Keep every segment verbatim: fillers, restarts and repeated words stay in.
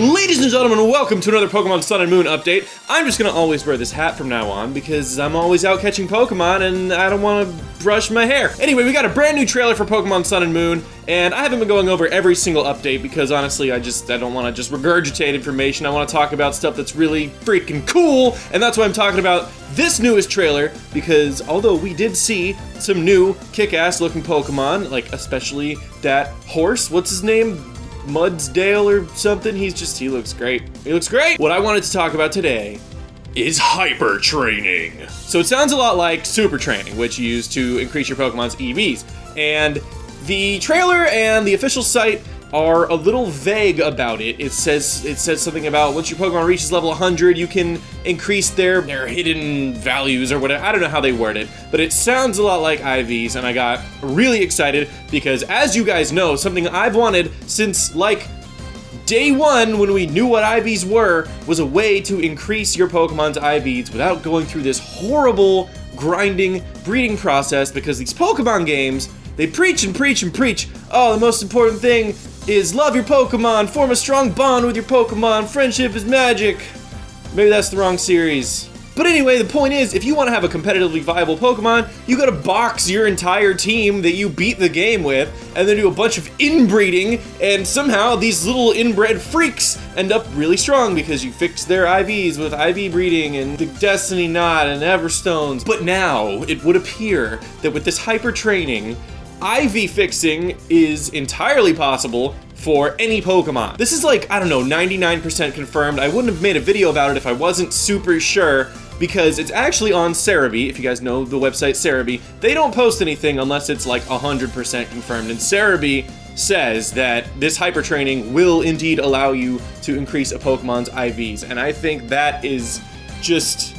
Ladies and gentlemen, welcome to another Pokémon Sun and Moon update. I'm just gonna always wear this hat from now on because I'm always out catching Pokémon and I don't want to brush my hair. Anyway, we got a brand new trailer for Pokémon Sun and Moon, and I haven't been going over every single update because honestly, I just I don't want to just regurgitate information. I want to talk about stuff that's really freaking cool, and that's why I'm talking about this newest trailer, because although we did see some new kick-ass looking Pokemon, like especially that horse, what's his name? Mudsdale or something, he's just, he looks great. He looks great! What I wanted to talk about today is Hyper Training. So it sounds a lot like Super Training, which you use to increase your Pokemon's E Vs. And the trailer and the official site are a little vague about it. It says it says something about once your Pokemon reaches level one hundred, you can increase their, their hidden values or whatever. I don't know how they word it, but it sounds a lot like I Vs, and I got really excited because, as you guys know, something I've wanted since, like, day one when we knew what I Vs were, was a way to increase your Pokemon's I Vs without going through this horrible grinding breeding process, because these Pokemon games, they preach and preach and preach, oh, the most important thing is love your Pokemon, form a strong bond with your Pokemon, friendship is magic. Maybe that's the wrong series. But anyway, the point is, if you want to have a competitively viable Pokemon, you gotta box your entire team that you beat the game with, and then do a bunch of inbreeding, and somehow these little inbred freaks end up really strong because you fix their I Vs with I V breeding and the Destiny Knot and Everstones. But now, it would appear that with this Hyper Training, I V fixing is entirely possible for any Pokemon. This is like, I don't know, ninety-nine percent confirmed. I wouldn't have made a video about it if I wasn't super sure, because it's actually on Serebii. If you guys know the website Serebii, they don't post anything unless it's like one hundred percent confirmed, and Serebii says that this Hyper Training will indeed allow you to increase a Pokemon's I Vs, and I think that is just...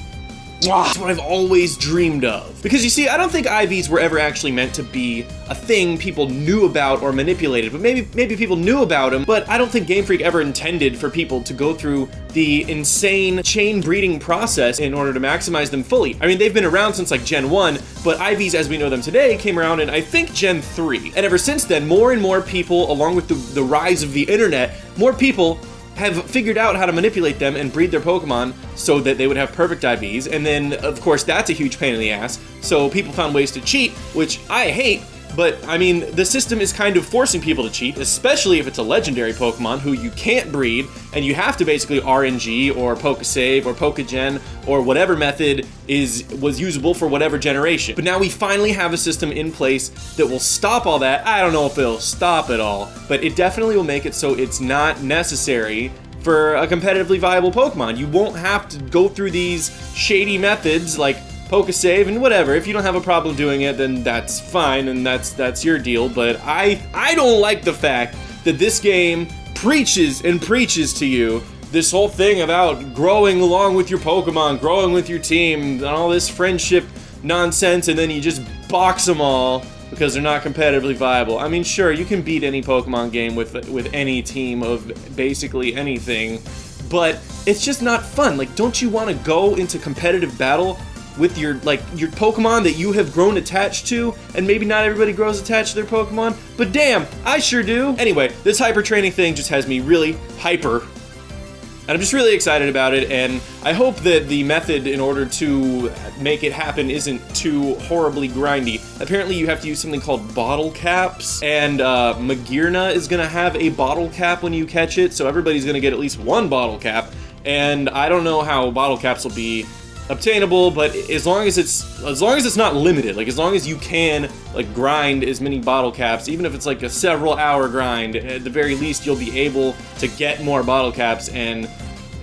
That's what I've always dreamed of. Because you see, I don't think I Vs were ever actually meant to be a thing people knew about or manipulated, but maybe maybe people knew about them, but I don't think Game Freak ever intended for people to go through the insane chain breeding process in order to maximize them fully. I mean, they've been around since like Gen one, but I Vs as we know them today came around in, I think, Gen three. And ever since then, more and more people, along with the, the rise of the internet, more people have figured out how to manipulate them and breed their Pokemon so that they would have perfect I Vs, and then, of course, that's a huge pain in the ass, so people found ways to cheat, which I hate, but, I mean, the system is kind of forcing people to cheat, especially if it's a legendary Pokemon who you can't breed, and you have to basically R N G, or Pokesave, or Pokegen, or whatever method is was usable for whatever generation. But now we finally have a system in place that will stop all that. I don't know if it'll stop it all, but it definitely will make it so it's not necessary for a competitively viable Pokemon. You won't have to go through these shady methods like Pokesave and whatever. If you don't have a problem doing it, then that's fine, and that's that's your deal. But I I don't like the fact that this game preaches and preaches to you this whole thing about growing along with your Pokemon, growing with your team, and all this friendship nonsense, and then you just box them all because they're not competitively viable. I mean, sure, you can beat any Pokemon game with with any team of basically anything, but it's just not fun. Like, don't you want to go into competitive battle with your, like, your Pokemon that you have grown attached to? And maybe not everybody grows attached to their Pokemon, but damn, I sure do. Anyway, this Hyper Training thing just has me really hyper, and I'm just really excited about it, and I hope that the method in order to make it happen isn't too horribly grindy. Apparently you have to use something called bottle caps, and uh, Magearna is gonna have a bottle cap when you catch it, so everybody's gonna get at least one bottle cap, and I don't know how bottle caps will be obtainable, but as long as it's as long as it's not limited, like as long as you can like grind as many bottle caps, even if it's like a several hour grind, at the very least you'll be able to get more bottle caps, and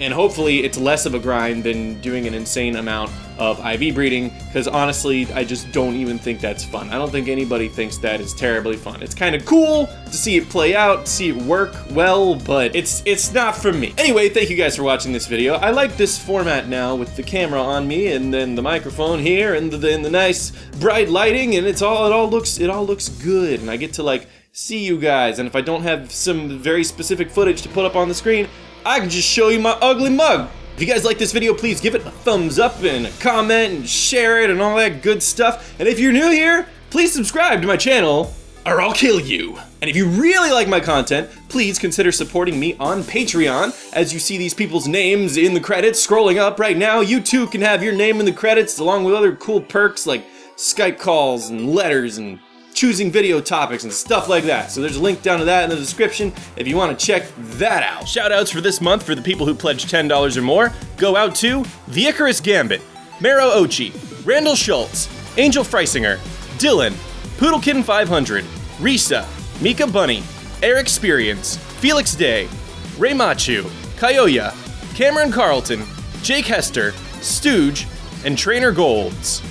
and hopefully it's less of a grind than doing an insane amount of I V breeding, because honestly I just don't even think that's fun. I don't think anybody thinks that is terribly fun. It's kind of cool to see it play out, to see it work well, but it's it's not for me. Anyway, thank you guys for watching this video. I like this format now with the camera on me and then the microphone here and the, and the nice bright lighting, and it's all it all looks it all looks good, and I get to like see you guys, and if I don't have some very specific footage to put up on the screen, I can just show you my ugly mug. If you guys like this video, please give it a thumbs up and a comment and share it and all that good stuff. And if you're new here, please subscribe to my channel. or I'll kill you. And if you really like my content, please consider supporting me on Patreon. As you see these people's names in the credits scrolling up right now, you too can have your name in the credits along with other cool perks like Skype calls and letters and choosing video topics and stuff like that. So there's a link down to that in the description if you want to check that out. Shoutouts for this month for the people who pledged ten dollars or more go out to The Icarus Gambit, Mero Ochi, Randall Schultz, Angel Freisinger, Dylan, Poodlekin five hundred, Risa, Mika Bunny, Air Experience, Felix Day, Ray Machu, Kyoya, Cameron Carlton, Jake Hester, Stooge, and Trainer Golds.